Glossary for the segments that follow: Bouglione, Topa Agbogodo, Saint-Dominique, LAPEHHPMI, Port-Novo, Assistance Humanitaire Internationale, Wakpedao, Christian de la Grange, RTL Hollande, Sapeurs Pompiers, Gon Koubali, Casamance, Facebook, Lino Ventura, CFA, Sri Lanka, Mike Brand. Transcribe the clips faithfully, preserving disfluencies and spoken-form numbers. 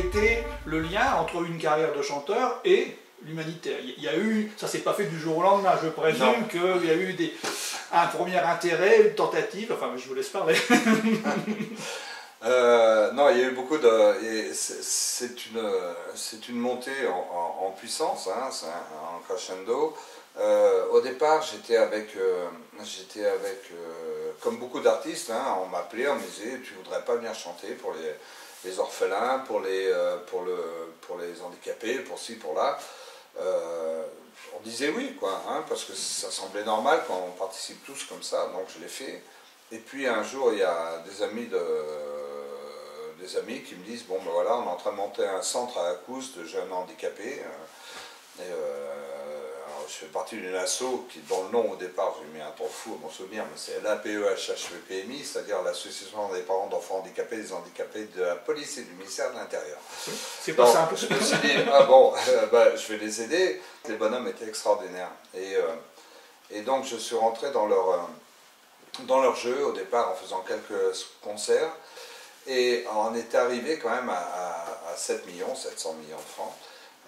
été le lien entre une carrière de chanteur et l'humanitaire? Il y a eu, ça s'est pas fait du jour au lendemain, je présume qu'il y a eu des, un premier intérêt, une tentative, enfin je vous laisse parler. euh, non, il y a eu beaucoup de... C'est une, une montée en, en, en puissance, hein, c'est un, un crescendo. Euh, au départ, j'étais avec, euh, j'étais avec euh, comme beaucoup d'artistes, hein, on m'appelait, on me disait, tu voudrais pas venir chanter pour les, les orphelins, pour les, euh, pour, le, pour les handicapés, pour ci, pour là. Euh, on disait oui, quoi, hein, parce que ça semblait normal quand on participe tous comme ça, donc je l'ai fait. Et puis un jour, il y a des amis, de, euh, des amis qui me disent, bon ben voilà, on est en train de monter un centre à Akous de jeunes handicapés. Euh, et, euh, je fais partie d'une asso qui, dont le nom au départ, j'ai mis un temps fou à mon souvenir, mais c'est L A P E H H P M I, c'est-à-dire l'Association des parents d'enfants handicapés, des handicapés de la police et du ministère de l'Intérieur. C'est pas simple. Je me suis dit, ah bon, euh, bah, je vais les aider. Les bonhommes étaient extraordinaires. Et, euh, et donc je suis rentré dans leur, euh, dans leur jeu au départ en faisant quelques concerts. Et on est arrivé quand même à, à, à sept millions, sept cents millions de francs.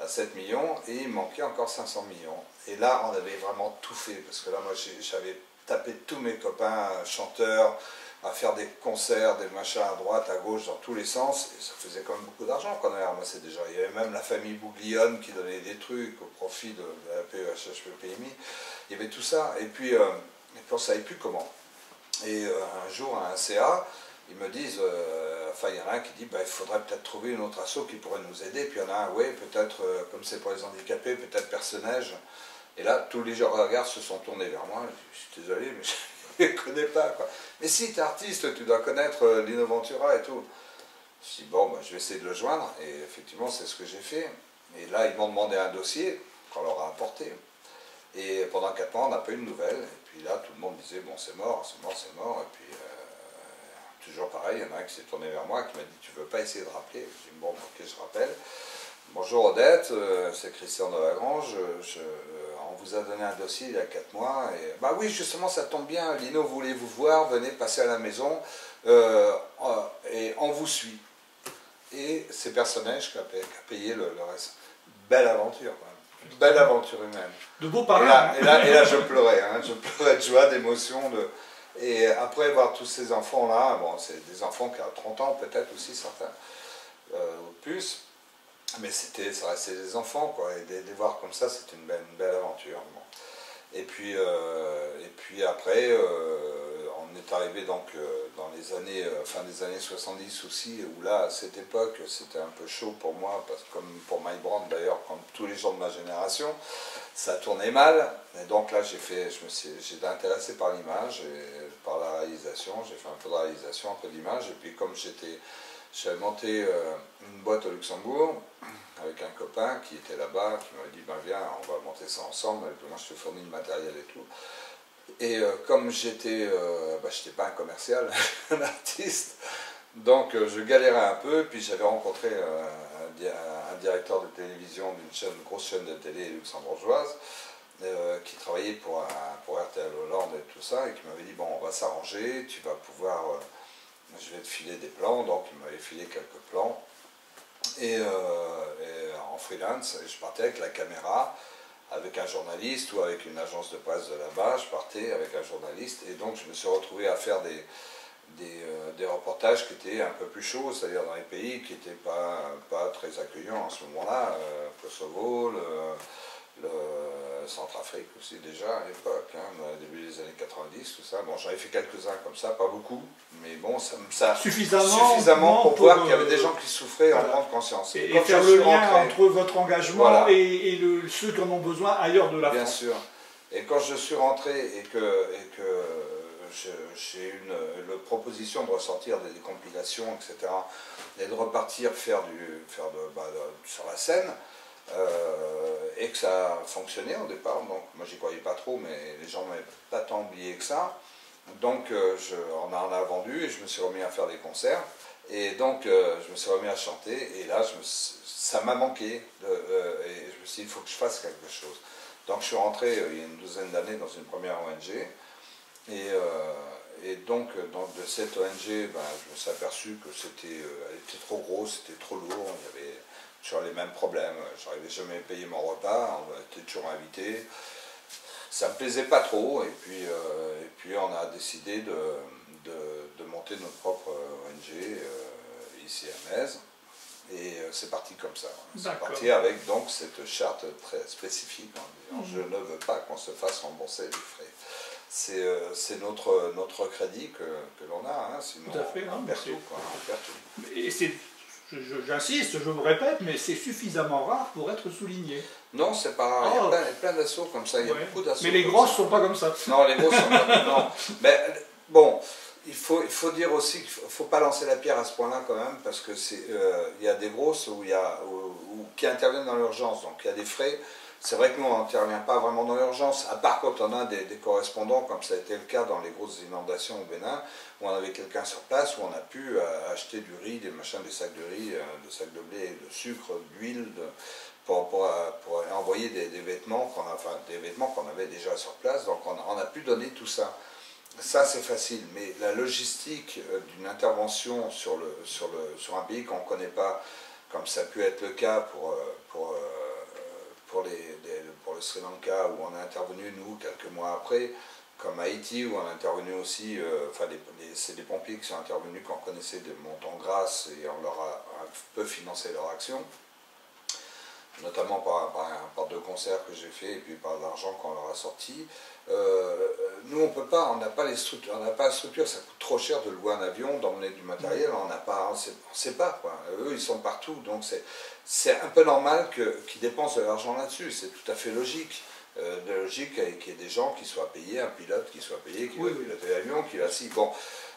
À sept millions et il manquait encore cinq cents millions. Et là, on avait vraiment tout fait, parce que là, moi, j'avais tapé tous mes copains chanteurs à faire des concerts, des machins à droite, à gauche, dans tous les sens, et ça faisait quand même beaucoup d'argent qu'on avait ramassé déjà. Il y avait même la famille Bouglione qui donnait des trucs au profit de la P E H H P P M I. Il y avait tout ça, et puis, euh, et puis on ne savait plus comment. Et euh, un jour, à un C A, ils me disent... Euh, Enfin, il y en a un qui dit, ben, il faudrait peut-être trouver une autre asso qui pourrait nous aider. Puis il y en a un, oui, peut-être, euh, comme c'est pour les handicapés, peut-être personnage. Et là, tous les regards se sont tournés vers moi. Je suis désolé, mais je ne les connais pas, quoi. Mais si, tu es artiste, tu dois connaître euh, Lino Ventura et tout. Je dis, bon, ben, je vais essayer de le joindre. Et effectivement, c'est ce que j'ai fait. Et là, ils m'ont demandé un dossier qu'on leur a apporté. Et pendant quatre mois, on n'a pas eu de nouvelles. Et puis là, tout le monde disait, bon, c'est mort, c'est mort, c'est mort. Et puis... Euh, toujours pareil, il y en a un qui s'est tourné vers moi, qui m'a dit « tu veux pas essayer de rappeler ?» Je dis « bon, ok, je rappelle. Bonjour Odette, euh, c'est Christian de la Grange, je, euh, on vous a donné un dossier il y a quatre mois. Et, bah oui, justement, ça tombe bien, Lino voulait vous voir, venez passer à la maison, euh, et on vous suit. » Et ces personnages qui ont payé le, le reste. Belle aventure, quoi. Belle aventure humaine. De beaux parents. Et là, et là, et là je pleurais, hein. Je pleurais de joie, d'émotion, de... Et après voir tous ces enfants-là, bon, c'est des enfants qui ont trente ans peut-être aussi, certains, euh, plus, mais c'était, ça restait des enfants, quoi, et de les voir comme ça, c'était une belle, une belle aventure. Bon. Et, puis, euh, et puis après, euh, on est arrivé donc, euh, dans les années, euh, fin des années soixante-dix aussi, où là, à cette époque, c'était un peu chaud pour moi, parce que comme pour Mike Brand d'ailleurs, comme tous les gens de ma génération, ça tournait mal, et donc là j'ai fait, je me suis, j'étais intéressé par l'image et par la réalisation, j'ai fait un peu de réalisation, un peu d'image, et puis comme j'étais, j'avais monté euh, une boîte au Luxembourg avec un copain qui était là-bas, qui m'avait dit, ben viens, on va monter ça ensemble, et puis moi je te fournis le matériel et tout. Et euh, comme j'étais, euh, bah, j'étais pas un commercial, un artiste, donc euh, je galérais un peu, puis j'avais rencontré... Euh, un directeur de télévision d'une chaîne, une grosse chaîne de télé luxembourgeoise euh, qui travaillait pour, un, pour R T L Hollande et tout ça, et qui m'avait dit bon on va s'arranger, tu vas pouvoir euh, je vais te filer des plans, donc il m'avait filé quelques plans et, euh, et en freelance, et je partais avec la caméra avec un journaliste ou avec une agence de presse de là-bas, je partais avec un journaliste, et donc je me suis retrouvé à faire des Des, euh, des reportages qui étaient un peu plus chauds, c'est-à-dire dans les pays qui n'étaient pas, pas très accueillants en ce moment-là, euh, Kosovo, le, le Centrafrique aussi déjà à l'époque, hein, début des années quatre-vingt-dix, tout ça. Bon, j'en ai fait quelques-uns comme ça, pas beaucoup, mais bon, ça, ça suffisamment, suffisamment pour, pour voir euh, qu'il y avait des gens qui souffraient, voilà, en grande conscience. Et, et faire le lien rentré, entre votre engagement, voilà, et, et le, ceux qui en ont besoin ailleurs de la France. Bien sûr. Et quand je suis rentré et que... Et que j'ai eu une proposition de ressortir des compilations, et cetera, et de repartir faire du, faire de, bah, de, sur la scène, euh, et que ça fonctionnait au départ. Donc, moi, j'y croyais pas trop, mais les gens m'avaient pas tant oublié que ça. Donc, euh, je, on en a vendu et je me suis remis à faire des concerts. Et donc, euh, je me suis remis à chanter. Et là, je me, ça m'a manqué. De, euh, et je me suis dit, il faut que je fasse quelque chose. Donc, je suis rentré euh, il y a une douzaine d'années dans une première O N G. Et, euh, et donc, dans, de cette O N G, ben, je me suis aperçu que c'était euh, était trop gros, c'était trop lourd, il y avait toujours les mêmes problèmes, j'arrivais jamais à payer mon repas, on était toujours invité, ça me plaisait pas trop, et puis, euh, et puis on a décidé de, de, de monter notre propre O N G euh, ici à Metz. Et c'est parti comme ça. C'est parti avec donc cette charte très spécifique en disant mmh. je ne veux pas qu'on se fasse rembourser les frais. C'est euh, notre, notre crédit que, que l'on a, hein, sinon tout à fait, on, hein, perd tout, quoi, on perd tout. Et c'est, j'insiste, je vous répète, mais c'est suffisamment rare pour être souligné. Non, c'est pas rare. Oh. Il y a plein, plein d'assauts comme ça, il y a ouais. beaucoup d'assauts. Mais les grosses ne sont pas comme ça. Non, les grosses ne sont pas comme ça. Non. Mais bon. Il faut, il faut dire aussi qu'il ne faut pas lancer la pierre à ce point-là quand même, parce qu'il euh, y a des grosses où y a, où, où, qui interviennent dans l'urgence, donc il y a des frais. C'est vrai que nous, on n'intervient pas vraiment dans l'urgence, à part quand on a des, des correspondants, comme ça a été le cas dans les grosses inondations au Bénin, où on avait quelqu'un sur place, où on a pu euh, acheter du riz, des machins, des sacs de riz, euh, des sacs de blé, de sucre, d'huile, pour, pour, pour, pour envoyer des, des vêtements qu'on a, enfin, des vêtements qu'on avait déjà sur place, donc on, on a pu donner tout ça. Ça c'est facile, mais la logistique d'une intervention sur, le, sur, le, sur un pays qu'on ne connaît pas, comme ça a pu être le cas pour, pour, pour, les, les, pour le Sri Lanka, où on a intervenu nous quelques mois après, comme Haïti, où on a intervenu aussi, euh, enfin c'est des pompiers qui sont intervenus quand on connaissait des montants grâce et on leur a un peu financé leur action, notamment par, par, par deux concerts que j'ai fait et puis par l'argent qu'on leur a sorti. Euh, nous on peut pas, on n'a pas les structures, on n'a pas la structure, ça coûte trop cher de louer un avion, d'emmener du matériel, on n'a pas, on sait, on sait pas quoi. Eux ils sont partout, donc c'est un peu normal que qu'ils dépensent de l'argent là-dessus, c'est tout à fait logique. Euh, de logique qu'il y ait des gens qui soient payés, un pilote qui soit payé, qui oui, va oui. piloter l'avion, qui va si, bon,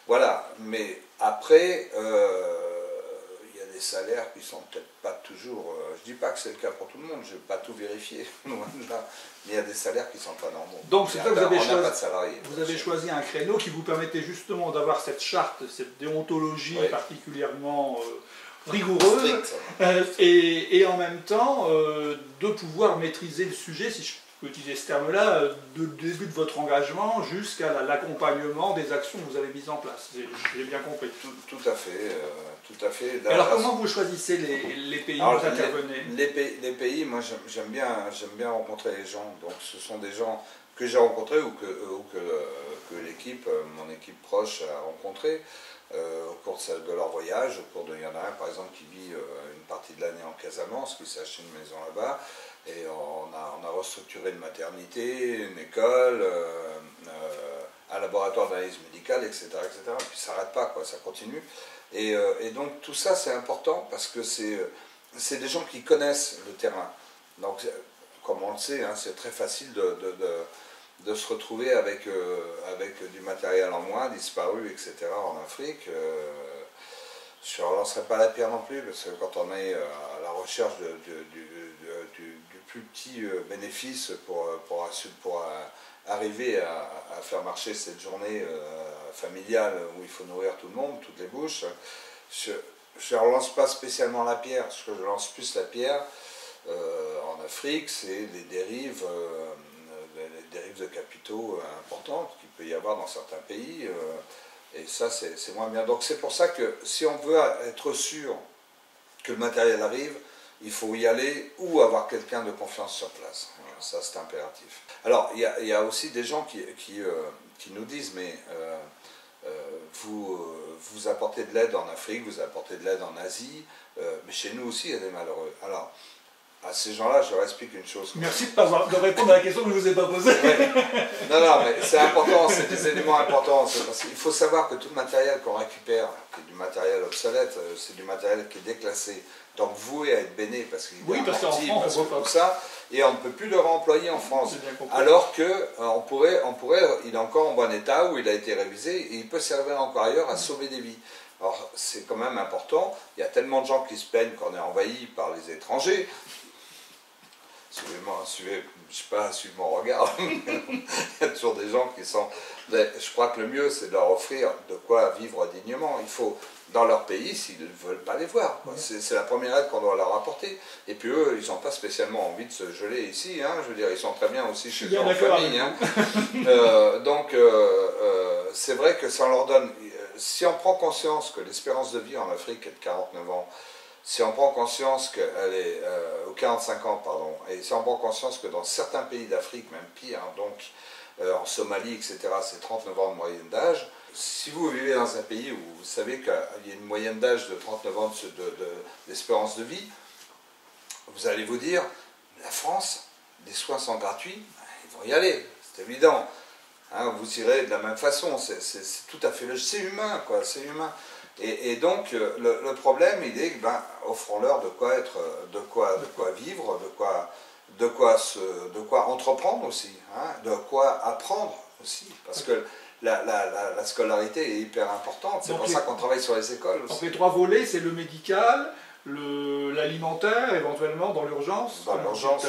voilà, mais après... Euh, des salaires qui sont peut-être pas toujours... Euh, je dis pas que c'est le cas pour tout le monde, je vais pas tout vérifier. Il y a des salaires qui sont pas normaux. Donc c'est ça que vous avez choisi. Pas de salariés, vous avez choisi un créneau qui vous permettait justement d'avoir cette charte, cette déontologie oui. particulièrement euh, rigoureuse, strict, euh, et, et en même temps euh, de pouvoir maîtriser le sujet, si je peux utiliser ce terme-là, euh, du début de votre engagement jusqu'à l'accompagnement des actions que vous avez mises en place. J'ai bien compris. Tout, tout à fait. Euh, Tout à fait. La, Alors, comment la... vous choisissez les, les pays où vous intervenez ? les, les, pays, les pays, moi j'aime bien, bien rencontrer les gens. Donc, ce sont des gens que j'ai rencontrés ou que, ou que, que l'équipe, mon équipe proche, a rencontrés euh, au cours de, de leur voyage. Au cours de, il y en a un, par exemple, qui vit euh, une partie de l'année en Casamance, qui s'est acheté une maison là-bas. Et on a, on a restructuré une maternité, une école. Euh, euh, un laboratoire d'analyse médicale, et cetera, et cetera. Et puis ça n'arrête pas, quoi, ça continue. Et, euh, et donc tout ça c'est important parce que c'est des gens qui connaissent le terrain. Donc comme on le sait, hein, c'est très facile de, de, de, de se retrouver avec, euh, avec du matériel en moins, disparu, et cetera en Afrique. Euh, je ne relancerai pas la pierre non plus parce que quand on est à la recherche de, de, du, du, du plus petit bénéfice pour, pour, un, pour un, arriver à, à faire marcher cette journée euh, familiale où il faut nourrir tout le monde, toutes les bouches, je ne relance pas spécialement la pierre. Ce que je lance plus la pierre euh, en Afrique, c'est les dérives, euh, les dérives de capitaux importantes qu'il peut y avoir dans certains pays. Euh, et ça, c'est moins bien. Donc c'est pour ça que si on veut être sûr que le matériel arrive, il faut y aller ou avoir quelqu'un de confiance sur place. Voilà, ça, c'est impératif. Alors, il y, y a aussi des gens qui, qui, euh, qui nous disent, mais euh, euh, vous, euh, vous apportez de l'aide en Afrique, vous apportez de l'aide en Asie, euh, mais chez nous aussi, il y a des malheureux. Alors, à ces gens-là, je leur explique une chose. Merci de ne répondre à la question que je ne vous ai pas posée. Ouais. Non, non, mais c'est important, c'est des éléments importants. Parce il faut savoir que tout le matériel qu'on récupère, qui est du matériel obsolète, c'est du matériel qui est déclassé. Donc voué à être béné parce qu'il oui, est amorti, parce qu'en France, on tout ça, et on ne peut plus le réemployer en France. Alors que on pourrait, on pourrait, il est encore en bon état où il a été révisé et il peut servir encore ailleurs à sauver des vies. Alors c'est quand même important. Il y a tellement de gens qui se plaignent qu'on est envahi par les étrangers. suivez-moi, suivez, je sais pas, suivez mon regard. Il y a toujours des gens qui sont... Mais je crois que le mieux, c'est de leur offrir de quoi vivre dignement. Il faut, dans leur pays, s'ils ne veulent pas les voir. C'est la première aide qu'on doit leur apporter. Et puis eux, ils n'ont pas spécialement envie de se geler ici. Hein. Je veux dire, ils sont très bien aussi chez eux en famille. Hein. euh, donc, euh, euh, c'est vrai que ça leur donne... Si on prend conscience que l'espérance de vie en Afrique est de quarante-neuf ans, si on prend conscience qu'elle est... Euh, quarante-cinq ans, pardon, et si on prend conscience que dans certains pays d'Afrique, même pire, hein, donc... Euh, en Somalie, et cetera, c'est trente-neuf ans de moyenne d'âge. Si vous vivez dans un pays où vous savez qu'il y a une moyenne d'âge de trente-neuf ans d'espérance de, de, de, de vie, vous allez vous dire, la France, des soins sont gratuits, ils vont y aller, c'est évident. Hein, vous irez de la même façon, c'est tout à fait... C'est humain, quoi, c'est humain. Et, et donc, le, le problème, il est que, ben, offrons-leur de quoi être, de quoi, de quoi vivre, de quoi... De quoi, se, de quoi entreprendre aussi, hein, de quoi apprendre aussi, parce que la, la, la, la scolarité est hyper importante, c'est pour les, ça qu'on travaille sur les écoles aussi. Donc les trois volets, c'est le médical, l'alimentaire, éventuellement dans l'urgence, dans l'urgence,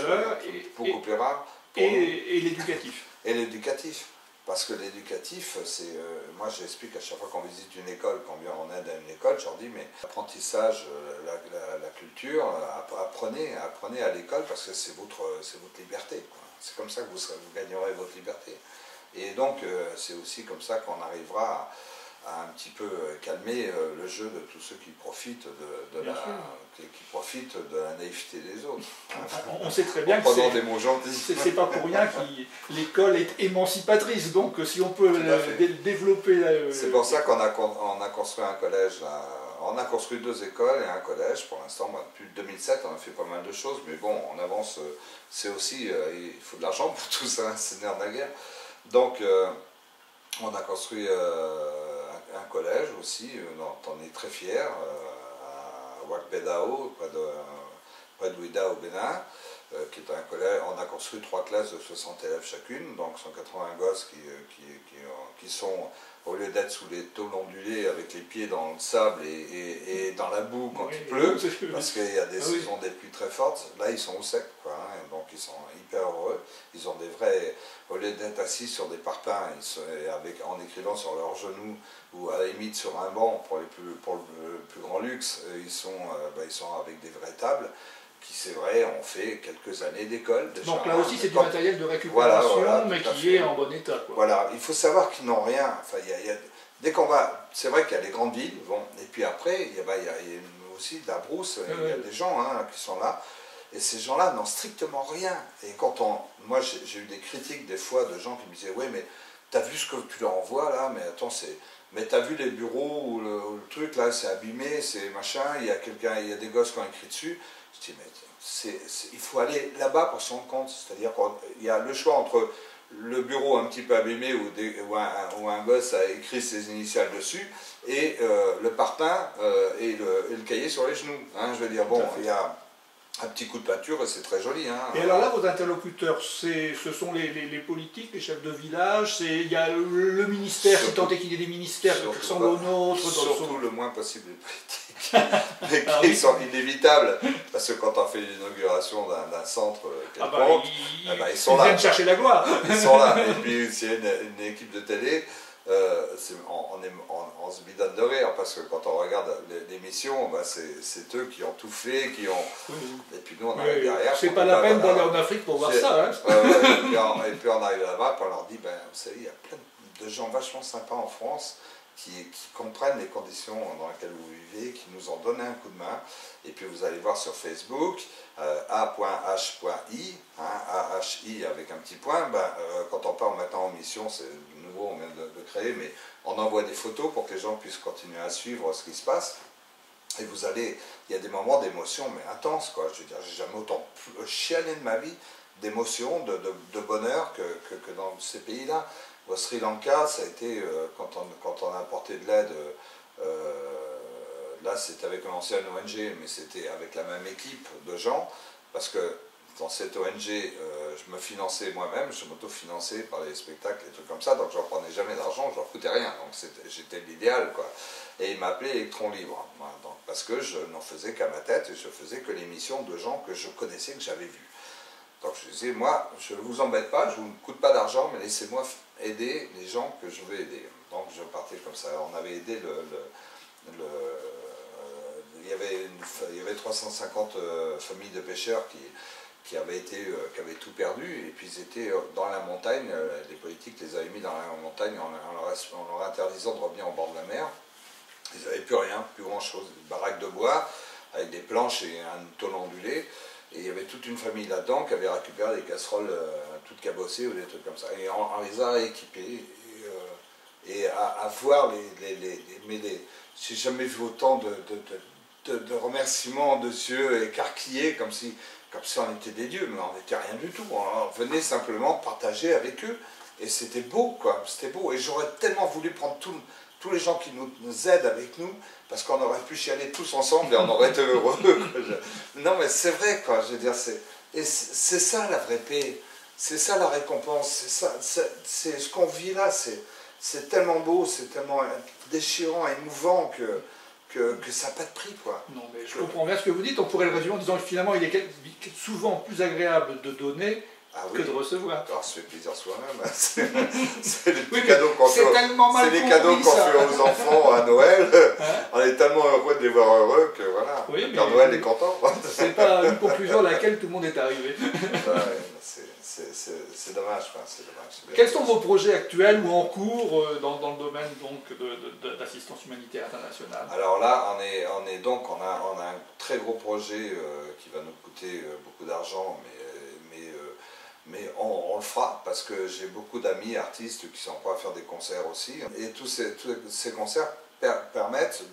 beaucoup plus rare, pour et l'éducatif. Et l'éducatif, parce que l'éducatif, c'est... Euh, moi j'explique à chaque fois qu'on visite une école, qu'on vient en aide à une école, je leur dis, mais l'apprentissage, la, la, la culture, apprenez, apprenez à l'école parce que c'est votre, votre liberté. C'est comme ça que vous, vous gagnerez votre liberté. Et donc euh, c'est aussi comme ça qu'on arrivera à, à un petit peu calmer euh, le jeu de tous ceux qui profitent de, de, la, qui, qui profitent de la naïveté des autres. On sait très bien que c'est pas pour rien que l'école est émancipatrice, donc si on peut la, dé, développer... Euh, c'est pour ça qu'on a, on a construit un collège, on a construit deux écoles et un collège, pour l'instant, depuis deux mille sept, on a fait pas mal de choses, mais bon, on avance, c'est aussi, euh, il faut de l'argent pour tout ça, c'est nerf de la guerre. Donc, euh, on a construit euh, un, un collège aussi, dont on est très fiers, euh, à Wakpedao, près de... près d'Ouidah au Bénin, euh, qui est un collège, on a construit trois classes de soixante élèves chacune, donc cent quatre-vingts gosses qui, qui, qui, qui sont, au lieu d'être sous les tôles ondulées avec les pieds dans le sable et, et, et dans la boue quand oui, il pleut, oui. parce qu'il y a des ah, saisons oui. des pluies très fortes, là ils sont au sec, quoi, hein, donc ils sont hyper heureux, ils ont des vrais, au lieu d'être assis sur des parpaings ils se, avec, en écrivant sur leurs genoux, ou à la limite sur un banc pour, les plus, pour le plus grand luxe, ils sont, euh, bah, ils sont avec des vraies tables, qui c'est vrai, ont fait quelques années d'école. Donc là aussi c'est du matériel de récupération, voilà, voilà, mais qui est en bon état. Quoi. Voilà, il faut savoir qu'ils n'ont rien. Enfin, y a, y a... Dès qu'on va, c'est vrai qu'il y a les grandes villes, bon, et puis après, il y, bah, y, y a aussi de la brousse, il euh, y a oui. des gens hein, qui sont là, et ces gens-là n'ont strictement rien. Et quand on, moi j'ai eu des critiques des fois de gens qui me disaient, oui mais t'as vu ce que tu leur envoies là, mais attends c'est... Mais t'as vu les bureaux ou le, le truc là, c'est abîmé, c'est machin, il y a quelqu'un, il y a des gosses qui ont écrit dessus. Je dis, mais c'est, c'est, il faut aller là-bas pour se rendre compte. C'est-à-dire qu'il y a le choix entre le bureau un petit peu abîmé où, des, où, un, où un gosse a écrit ses initiales dessus et euh, le parpaing euh, et, le, et le cahier sur les genoux. Hein, je veux dire, bon, il y a un petit coup de peinture et c'est très joli. Hein, et alors là, vos interlocuteurs, ce sont les, les, les politiques, les chefs de village, il y a le, le ministère, surtout, si tant est qu'il y ait des ministères qui ressemblent aux nôtres. Surtout son... le moins possible des politiques. mais qui ah, oui. sont inévitables parce que quand on fait l'inauguration d'un centre quelconque, ah bah, ils, eh ben, ils sont ils là. Viennent chercher la gloire. Ils sont là. Et puis s'il y a une, une équipe de télé, euh, est, on, on, est, on, on se bidonne de rire parce que quand on regarde l'émission, bah, c'est eux qui ont tout fait, qui ont. Et puis nous on arrive oui, derrière. C'est pas la peine d'aller en Afrique pour voir ça. Hein. Euh, et, puis on, et puis on arrive là-bas, puis on leur dit, ben, vous savez, il y a plein de gens vachement sympas en France. Qui, qui comprennent les conditions dans lesquelles vous vivez, qui nous ont donné un coup de main. Et puis vous allez voir sur Facebook, euh, a point h point i, hein, A H I avec un petit point, ben, euh, quand on part maintenant en mission, c'est nouveau, on vient de, de créer, mais on envoie des photos pour que les gens puissent continuer à suivre ce qui se passe. Et vous allez, il y a des moments d'émotion, mais intense, quoi. Je veux dire, j'ai jamais autant chialé de ma vie, d'émotion, de, de, de bonheur que, que, que dans ces pays-là. Au Sri Lanka, ça a été, euh, quand, on, quand on a apporté de l'aide, euh, là c'était avec une ancienne O N G, mais c'était avec la même équipe de gens, parce que dans cette O N G, euh, je me finançais moi-même, je m'auto-finançais par les spectacles et trucs comme ça, donc je n'en prenais jamais d'argent, je n'en foutais rien, donc j'étais l'idéal, quoi. Et ils m'appelaient Électron Libre, hein, donc, parce que je n'en faisais qu'à ma tête, et je faisais que l'émission de gens que je connaissais, que j'avais vus. Donc je disais, moi, je ne vous embête pas, je ne vous coûte pas d'argent, mais laissez-moi aider les gens que je veux aider. Donc je partais comme ça. On avait aidé le... le, le il, y avait une, il y avait trois cent cinquante familles de pêcheurs qui, qui, avaient été, qui avaient tout perdu, et puis ils étaient dans la montagne, les politiques les avaient mis dans la montagne en leur, en leur interdisant de revenir au bord de la mer. Ils n'avaient plus rien, plus grand-chose, une baraque de bois avec des planches et un tôle ondulé. Et il y avait toute une famille là-dedans qui avait récupéré des casseroles euh, toutes cabossées ou des trucs comme ça. Et on, on les a équipés. Et, euh, et à, à voir les... les, les, les mais les, j'ai jamais vu autant de, de, de, de, de remerciements de yeux écarquillés, comme si, comme si on était des dieux. Mais on n'était rien du tout. On venait simplement partager avec eux. Et c'était beau, quoi. C'était beau. Et j'aurais tellement voulu prendre tout... tous les gens qui nous, nous aident avec nous, parce qu'on aurait pu chialer tous ensemble et on aurait été heureux. Non mais c'est vrai quoi, je veux dire, c'est ça la vraie paix, c'est ça la récompense, c'est ce qu'on vit là, c'est tellement beau, c'est tellement déchirant, émouvant que, que, que ça n'a pas de prix quoi. Non mais je comprends bien ce que vous dites, on pourrait le résumer en disant que finalement il est souvent plus agréable de donner Ah oui. que de recevoir. Alors, se fait plaisir soi-même. C'est les oui, cadeaux qu'on fait, qu fait aux enfants à Noël. Hein? On est tellement heureux de les voir heureux que voilà. Oui, le Père Noël est content. C'est pas une conclusion à laquelle tout le monde est arrivé. Ouais, c'est dommage, enfin, dommage. Quels sont vos projets actuels ou en cours euh, dans, dans le domaine d'assistance humanitaire internationale? Alors là, on est, on est donc on a, on a un très gros projet euh, qui va nous coûter euh, beaucoup d'argent, mais Mais on, on le fera, parce que j'ai beaucoup d'amis artistes qui sont prêts à faire des concerts aussi. Et tous ces, tous ces concerts per, permettent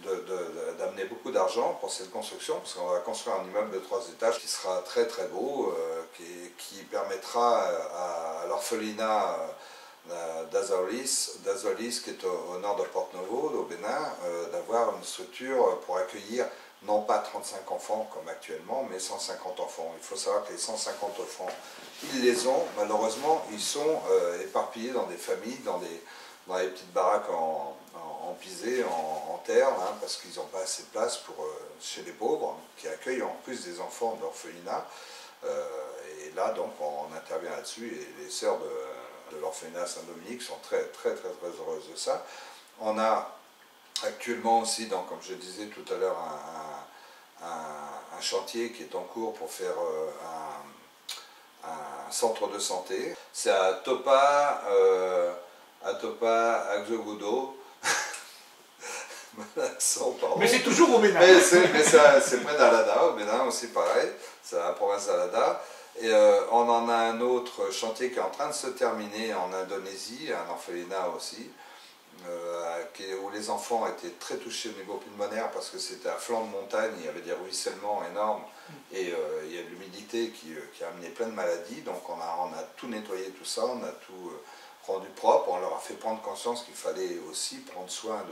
d'amener beaucoup d'argent pour cette construction, parce qu'on va construire un immeuble de trois étages qui sera très très beau, euh, qui, qui permettra à, à l'orphelinat euh, d'Azolis, qui est au, au nord de Port-Novo, au Bénin, euh, d'avoir une structure pour accueillir non pas trente-cinq enfants comme actuellement, mais cent cinquante enfants. Il faut savoir que les cent cinquante enfants, ils les ont. Malheureusement, ils sont euh, éparpillés dans des familles, dans des, dans des petites baraques en, en, en pisé, en, en terre, hein, parce qu'ils n'ont pas assez de place pour, euh, chez les pauvres, qui accueillent en plus des enfants d'orphelinat. Euh, et là, donc, on, on intervient là-dessus. Et les sœurs de, de l'orphelinat Saint-Dominique sont très, très, très, très heureuses de ça. On a actuellement aussi, donc, comme je disais tout à l'heure, un, un, un chantier qui est en cours pour faire un, un centre de santé. C'est à Topa, euh, à Topa Agbogodo. Mais c'est toujours au Bénin. Mais c'est près d'Alada, au Bénin aussi pareil, c'est la province d'Alada. Et euh, on en a un autre chantier qui est en train de se terminer en Indonésie, un orphelinat aussi. Euh, où les enfants étaient très touchés au niveau pulmonaire parce que c'était à flanc de montagne, il y avait des ruissellements énormes et euh, il y a de l'humidité qui, euh, qui a amené plein de maladies, donc on a, on a tout nettoyé tout ça, on a tout euh, rendu propre, on leur a fait prendre conscience qu'il fallait aussi prendre soin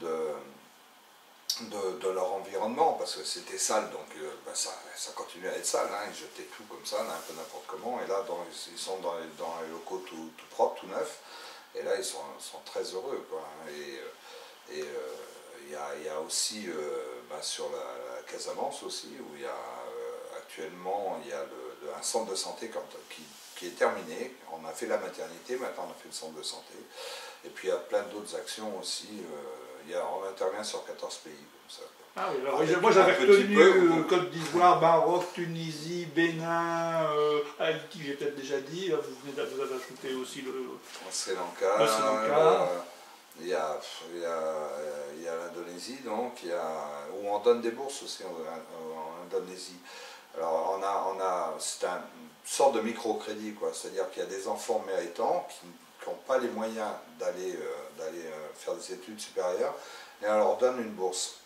de, de, de, de leur environnement parce que c'était sale, donc euh, ben ça, ça continue à être sale, hein, ils jetaient tout comme ça, un peu n'importe comment, et là dans, ils sont dans les, dans les locaux tout, tout propres, tout neufs. Et là, ils sont, sont très heureux, quoi. Et il euh, y, y a aussi, euh, bah, sur la, la Casamance aussi, où il y a euh, actuellement y a le, le, un centre de santé quand, qui, qui est terminé. On a fait la maternité, maintenant on a fait le centre de santé. Et puis il y a plein d'autres actions aussi. Euh, y a, on intervient sur quatorze pays, comme ça. Ah oui, alors, moi j'avais retenu euh, Côte d'Ivoire, Maroc, Tunisie, Bénin, euh, Haïti, j'ai peut-être déjà dit, vous venez d'ajouter aussi le Sri Lanka, le Sri Lanka. Il y a, il y a l'Indonésie donc, il y a, où on donne des bourses aussi en, en Indonésie. Alors on a, on a c'est une sorte de microcrédit, quoi, c'est-à-dire qu'il y a des enfants méritants qui n'ont pas les moyens d'aller d'aller faire des études supérieures et on leur donne une bourse.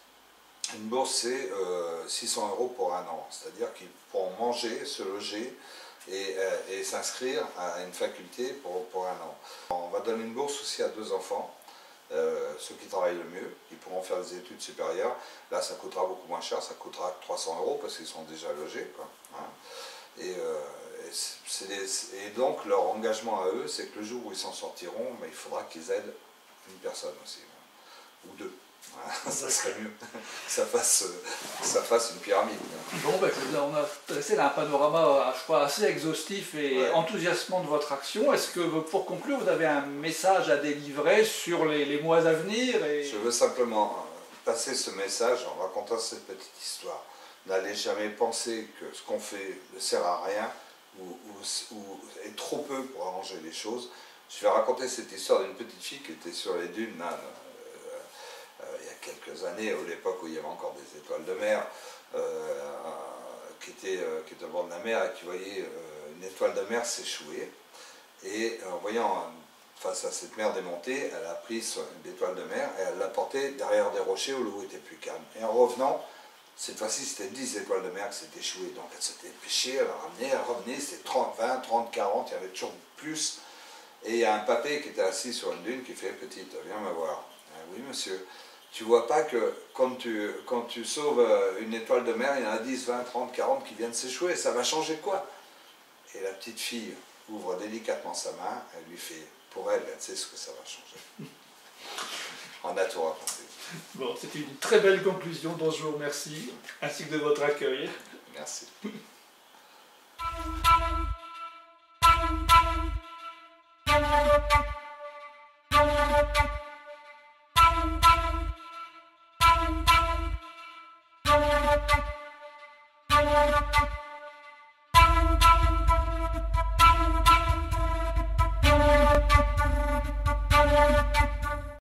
Une bourse, c'est euh, six cents euros pour un an, c'est-à-dire qu'ils pourront manger, se loger et, euh, et s'inscrire à une faculté pour, pour un an. On va donner une bourse aussi à deux enfants, euh, ceux qui travaillent le mieux, qui pourront faire des études supérieures. Là, ça coûtera beaucoup moins cher, ça coûtera trois cents euros parce qu'ils sont déjà logés, quoi, hein. Et, euh, et, c'est des, et donc, leur engagement à eux, c'est que le jour où ils s'en sortiront, mais il faudra qu'ils aident une personne aussi, hein, ou deux. Voilà, ça serait mieux que ça fasse, que ça fasse une pyramide. Bon, ben, on a dressé un panorama, je crois, assez exhaustif et ouais. enthousiasmant de votre action. Est-ce que, pour conclure, vous avez un message à délivrer sur les, les mois à venir et... Je veux simplement passer ce message en racontant cette petite histoire. N'allez jamais penser que ce qu'on fait ne sert à rien ou, ou, ou est trop peu pour arranger les choses. Je vais raconter cette histoire d'une petite fille qui était sur les dunes, là, euh, euh, il y a quelques années, à l'époque où il y avait encore des étoiles de mer, euh, euh, qui, était, euh, qui était au bord de la mer et qui voyait euh, une étoile de mer s'échouer. Et en voyant, face à cette mer démontée, elle a pris l'étoile de mer et elle l'a portée derrière des rochers où l'eau était plus calme. Et en revenant, cette fois-ci, c'était dix étoiles de mer qui s'étaient échouées. Donc elle s'était dépêchée, elle ramenait, elle revenait, c'était trente, vingt, trente, quarante, il y avait toujours plus. Et il y a un papé qui était assis sur une dune qui fait « Petite, viens me voir. »« Oui, monsieur. » »« Tu vois pas que quand tu, quand tu sauves une étoile de mer, il y en a dix, vingt, trente, quarante qui viennent s'échouer. Ça va changer quoi ?» Et la petite fille ouvre délicatement sa main, elle lui fait « Pour elle, elle sait ce que ça va changer. » On a tout raconté. Bon, c'était une très belle conclusion dont je vous remercie, ainsi que de votre accueil. Merci.